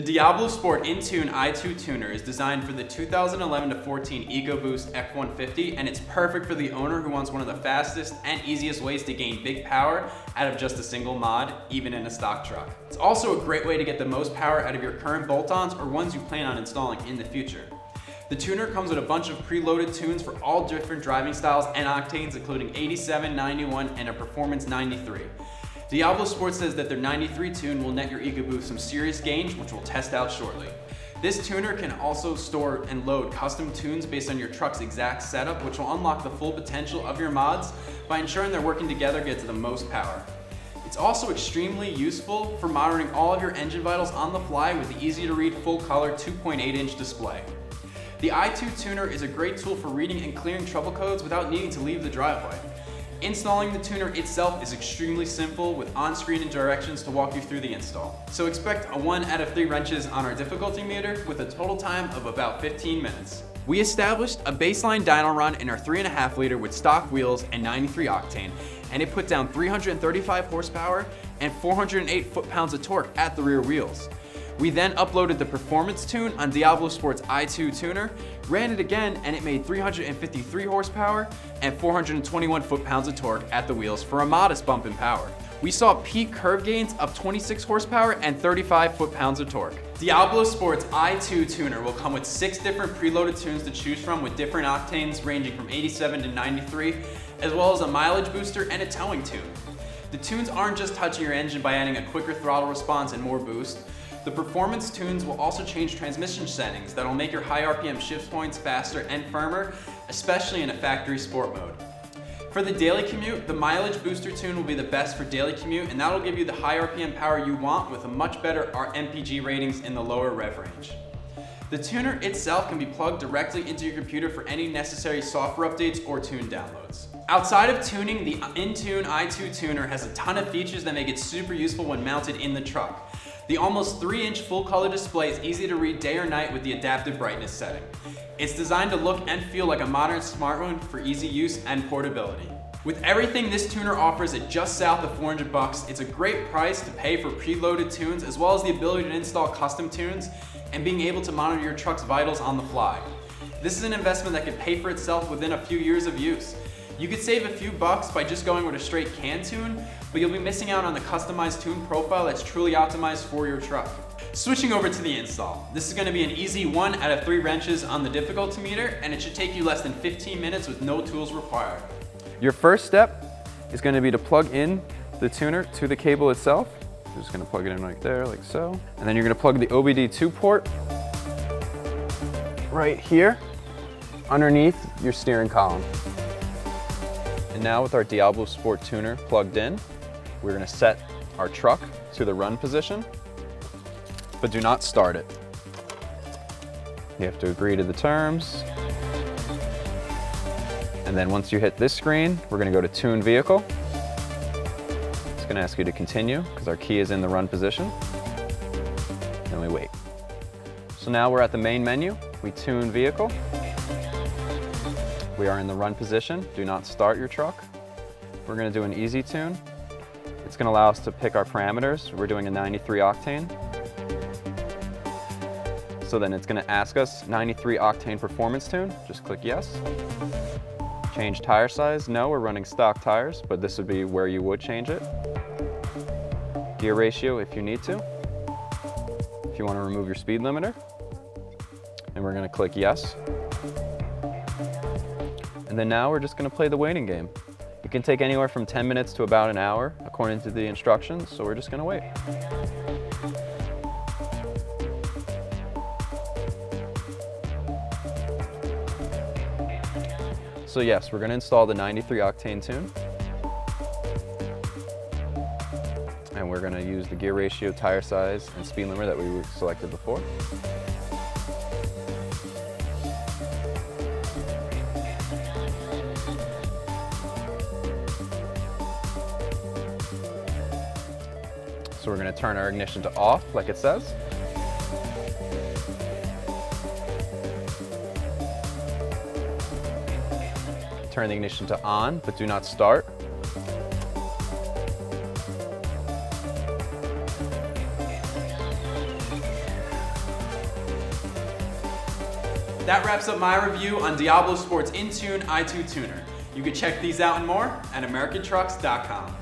The DiabloSport inTune i2 tuner is designed for the 2011 to 14 EcoBoost F150, and it's perfect for the owner who wants one of the fastest and easiest ways to gain big power out of just a single mod, even in a stock truck. It's also a great way to get the most power out of your current bolt-ons or ones you plan on installing in the future. The tuner comes with a bunch of preloaded tunes for all different driving styles and octanes, including 87, 91, and a performance 93. DiabloSport says that their 93 tune will net your EcoBoost some serious gains, which we'll test out shortly. This tuner can also store and load custom tunes based on your truck's exact setup, which will unlock the full potential of your mods by ensuring they're working together to get to the most power. It's also extremely useful for monitoring all of your engine vitals on the fly with the easy-to-read full-color 2.8-inch display. The i2 tuner is a great tool for reading and clearing trouble codes without needing to leave the driveway. Installing the tuner itself is extremely simple, with on-screen directions to walk you through the install. So expect a 1 out of 3 wrenches on our difficulty meter with a total time of about 15 minutes. We established a baseline dyno run in our 3.5 liter with stock wheels and 93 octane, and it put down 335 horsepower and 408 foot-pounds of torque at the rear wheels. We then uploaded the performance tune on DiabloSport's i2 tuner, ran it again, and it made 353 horsepower and 421 foot-pounds of torque at the wheels for a modest bump in power. We saw peak curve gains of 26 horsepower and 35 foot-pounds of torque. DiabloSport's i2 tuner will come with 6 different preloaded tunes to choose from, with different octanes ranging from 87 to 93, as well as a mileage booster and a towing tune. The tunes aren't just touching your engine by adding a quicker throttle response and more boost. The performance tunes will also change transmission settings that'll make your high RPM shift points faster and firmer, especially in a factory sport mode. For the daily commute, the mileage booster tune will be the best for daily commute, and that'll give you the high RPM power you want with a much better MPG ratings in the lower rev range. The tuner itself can be plugged directly into your computer for any necessary software updates or tune downloads. Outside of tuning, the inTune i2 tuner has a ton of features that make it super useful when mounted in the truck. The almost 3-inch full-color display is easy to read day or night with the adaptive brightness setting. It's designed to look and feel like a modern smartphone for easy use and portability. With everything this tuner offers at just south of $400, it's a great price to pay for preloaded tunes, as well as the ability to install custom tunes and being able to monitor your truck's vitals on the fly. This is an investment that could pay for itself within a few years of use. You could save a few bucks by just going with a straight can tune, but you'll be missing out on the customized tune profile that's truly optimized for your truck. Switching over to the install. This is gonna be an easy 1 out of 3 wrenches on the difficulty meter, and it should take you less than 15 minutes with no tools required. Your first step is gonna be to plug in the tuner to the cable itself. You're just gonna plug it in right there, like so. And then you're gonna plug the OBD-II port right here underneath your steering column. And now with our DiabloSport tuner plugged in, we're going to set our truck to the run position, but do not start it. You have to agree to the terms. And then once you hit this screen, we're going to go to Tune Vehicle. It's going to ask you to continue because our key is in the run position. Then we wait. So now we're at the main menu. We tune vehicle. We are in the run position. Do not start your truck. We're gonna do an easy tune. It's gonna allow us to pick our parameters. We're doing a 93 octane. So then it's gonna ask us 93 octane performance tune. Just click yes. Change tire size. No, we're running stock tires, but this would be where you would change it. Gear ratio if you need to. If you wanna remove your speed limiter. And we're gonna click yes. And then now we're just going to play the waiting game. It can take anywhere from 10 minutes to about an hour, according to the instructions, so we're just going to wait. So yes, we're going to install the 93 octane tune. And we're going to use the gear ratio, tire size, and speed limiter that we selected before. So we're going to turn our ignition to off, like it says. Turn the ignition to on, but do not start. that wraps up my review on DiabloSport's inTune i2 tuner. You can check these out and more at AmericanTrucks.com.